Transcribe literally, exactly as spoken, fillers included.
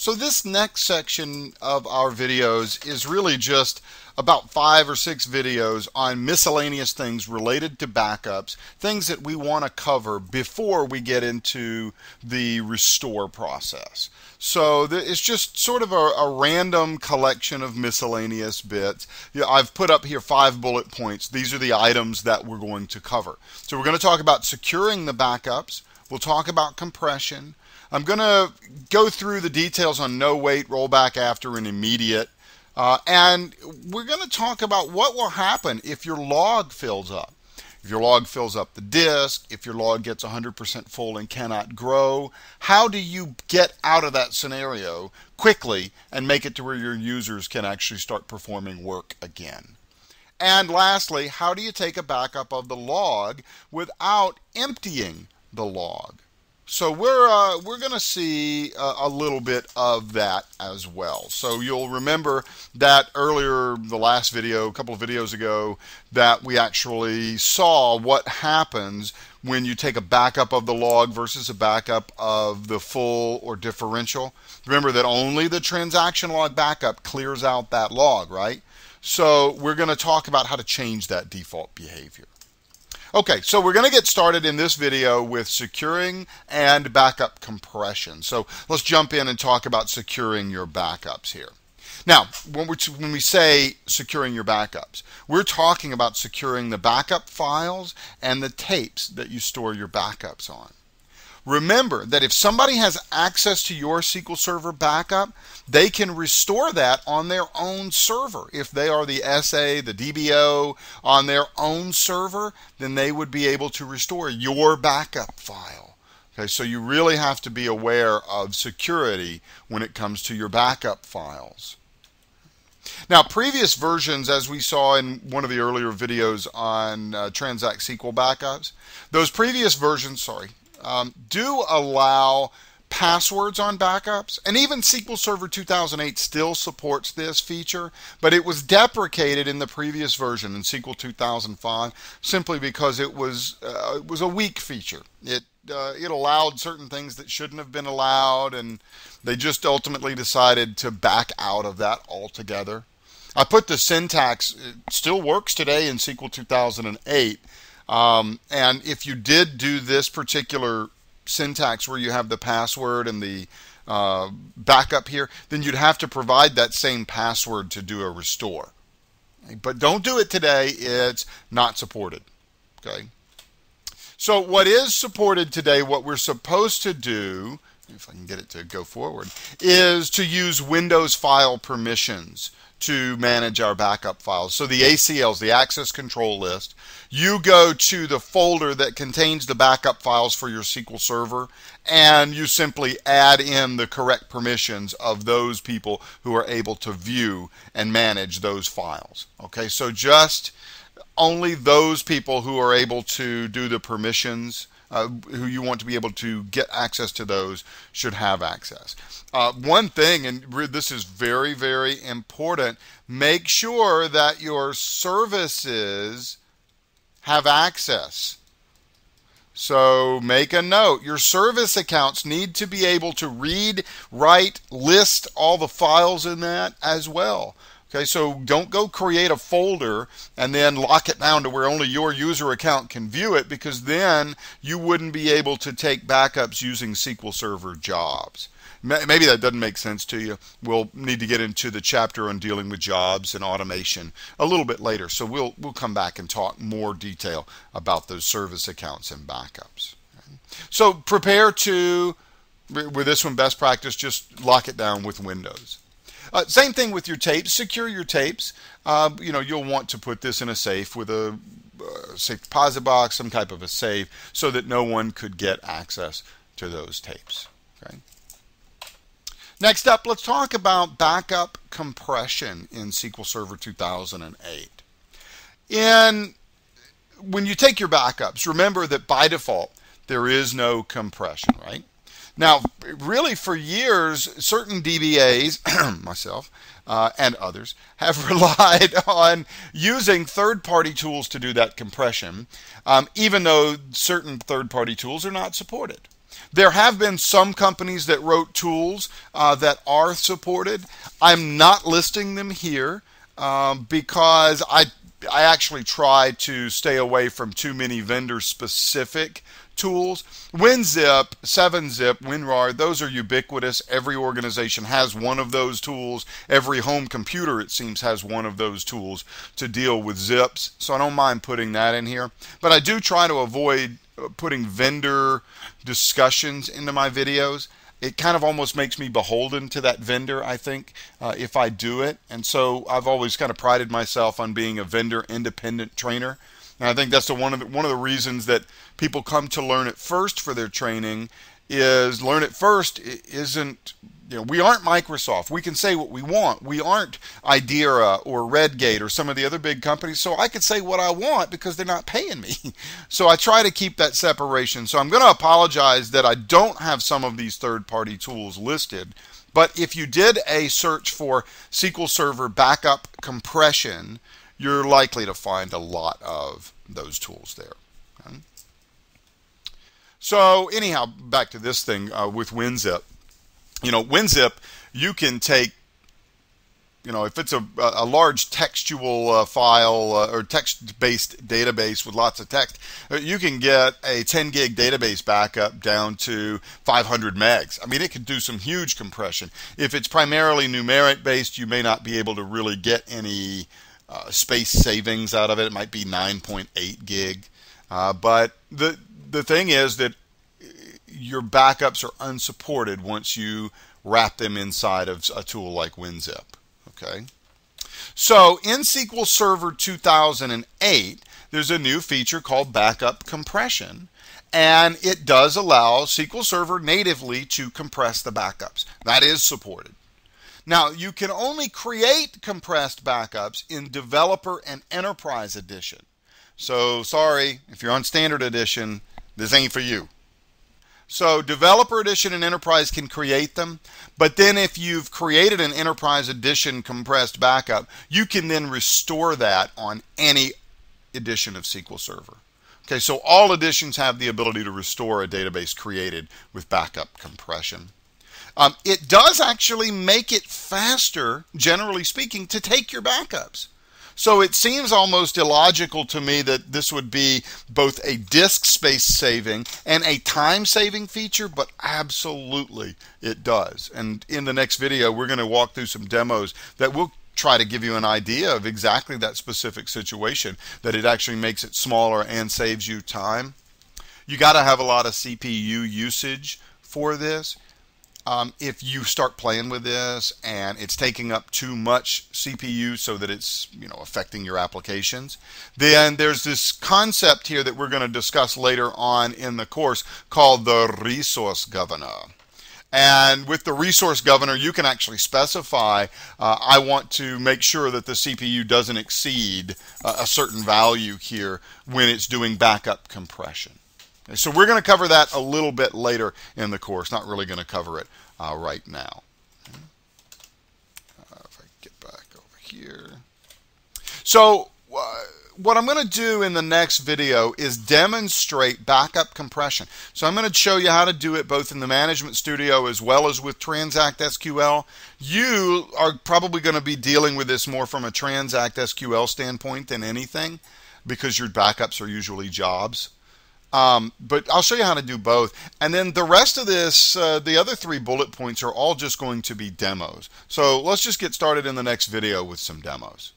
So this next section of our videos is really just about five or six videos on miscellaneous things related to backups, things that we want to cover before we get into the restore process. So it's just sort of a, a random collection of miscellaneous bits. Yeah, I've put up here five bullet points. These are the items that we're going to cover. So we're going to talk about securing the backups. We'll talk about compression. I'm going to go through the details on no wait, rollback after, and immediate. Uh, and we're going to talk about what will happen if your log fills up. If your log fills up the disk, if your log gets one hundred percent full and cannot grow, how do you get out of that scenario quickly and make it to where your users can actually start performing work again? And lastly, how do you take a backup of the log without emptying the log? So we're, uh, we're going to see a, a little bit of that as well. So you'll remember that earlier, the last video, a couple of videos ago, that we actually saw what happens when you take a backup of the log versus a backup of the full or differential. Remember that only the transaction log backup clears out that log, right? So we're going to talk about how to change that default behavior. Okay, so we're going to get started in this video with securing and backup compression. So let's jump in and talk about securing your backups here. Now, when, we're to, when we say securing your backups, we're talking about securing the backup files and the tapes that you store your backups on. Remember that if somebody has access to your S Q L Server backup, they can restore that on their own server. If they are the S A, the D B O, on their own server, then they would be able to restore your backup file. Okay, so you really have to be aware of security when it comes to your backup files. Now, previous versions, as we saw in one of the earlier videos on uh, Transact S Q L backups, those previous versions, sorry, Um, do allow passwords on backups, and even S Q L Server two thousand eight still supports this feature, but it was deprecated in the previous version in S Q L two thousand five simply because it was uh, it was a weak feature. It uh, it allowed certain things that shouldn't have been allowed, and they just ultimately decided to back out of that altogether. I put the syntax, it still works today in S Q L two thousand eight. Um, and if you did do this particular syntax where you have the password and the uh, backup here, then you'd have to provide that same password to do a restore. But don't do it today. It's not supported. Okay. So what is supported today, what we're supposed to do, if I can get it to go forward, is to use Windows file permissions to manage our backup files. So the A C Ls, the access control list, you go to the folder that contains the backup files for your S Q L Server, and you simply add in the correct permissions of those people who are able to view and manage those files. Okay, so just only those people who are able to do the permissions, Uh, who you want to be able to get access to, those should have access. Uh, one thing, and this is very, very important, make sure that your services have access. So make a note. Your service accounts need to be able to read, write, list all the files in that as well. Okay, so don't go create a folder and then lock it down to where only your user account can view it, because then you wouldn't be able to take backups using S Q L Server jobs. Maybe that doesn't make sense to you. We'll need to get into the chapter on dealing with jobs and automation a little bit later. So we'll, we'll come back and talk more detail about those service accounts and backups. So prepare to, with this one, best practice, just lock it down with Windows. Uh, same thing with your tapes. Secure your tapes. Uh, you know, you'll want to put this in a safe with a uh, safe deposit box, some type of a safe, so that no one could get access to those tapes. Okay. Next up, let's talk about backup compression in S Q L Server two thousand eight. In when you take your backups, remember that by default there is no compression, right? Now, really for years, certain D B As, myself uh, and others, have relied on using third-party tools to do that compression, um, even though certain third-party tools are not supported. There have been some companies that wrote tools uh, that are supported. I'm not listing them here um, because I I actually try to stay away from too many vendor-specific tools. WinZip, seven zip, WinRAR, those are ubiquitous. Every organization has one of those tools. Every home computer, it seems, has one of those tools to deal with zips. So I don't mind putting that in here. But I do try to avoid putting vendor discussions into my videos. It kind of almost makes me beholden to that vendor, I think, uh, if I do it. And so I've always kind of prided myself on being a vendor independent trainer. And I think that's the one of the, one of the reasons that people come to LearnItFirst for their training is LearnItFirst isn't, you know, we aren't Microsoft. We can say what we want. We aren't IDERA or Redgate or some of the other big companies. So I can say what I want because they're not paying me. So I try to keep that separation. So I'm going to apologize that I don't have some of these third-party tools listed. But if you did a search for S Q L Server backup compression, you're likely to find a lot of those tools there. Okay? So anyhow, back to this thing uh, with WinZip. You know, WinZip, you can take, you know, if it's a, a large textual uh, file uh, or text-based database with lots of text, you can get a ten gig database backup down to five hundred megs. I mean, it could do some huge compression. If it's primarily numeric-based, you may not be able to really get any uh, space savings out of it. It might be nine point eight gig. Uh, but the, the thing is that your backups are unsupported once you wrap them inside of a tool like WinZip. Okay, so in S Q L Server two thousand eight, there's a new feature called backup compression, and it does allow S Q L Server natively to compress the backups. That is supported. Now, you can only create compressed backups in Developer and Enterprise Edition. So, sorry, if you're on Standard Edition, this ain't for you. So Developer Edition and Enterprise can create them, but then if you've created an Enterprise Edition compressed backup, you can then restore that on any edition of S Q L Server. Okay, so all editions have the ability to restore a database created with backup compression. Um, it does actually make it faster, generally speaking, to take your backups. So it seems almost illogical to me that this would be both a disk space saving and a time saving feature, but absolutely it does. And in the next video, we're going to walk through some demos that will try to give you an idea of exactly that specific situation, that it actually makes it smaller and saves you time. You got to have a lot of C P U usage for this. Um, if you start playing with this and it's taking up too much C P U so that it's, you know, affecting your applications, then there's this concept here that we're going to discuss later on in the course called the resource governor. And with the resource governor, you can actually specify, uh, I want to make sure that the C P U doesn't exceed uh, a certain value here when it's doing backup compression. So we're going to cover that a little bit later in the course. Not really going to cover it uh, right now. Uh, if I get back over here. So uh, what I'm going to do in the next video is demonstrate backup compression. So I'm going to show you how to do it both in the Management Studio as well as with Transact S Q L. You are probably going to be dealing with this more from a Transact S Q L standpoint than anything, because your backups are usually jobs. Um, but I'll show you how to do both. And then the rest of this, uh, the other three bullet points are all just going to be demos. So let's just get started in the next video with some demos.